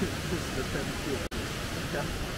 This is the 10th year.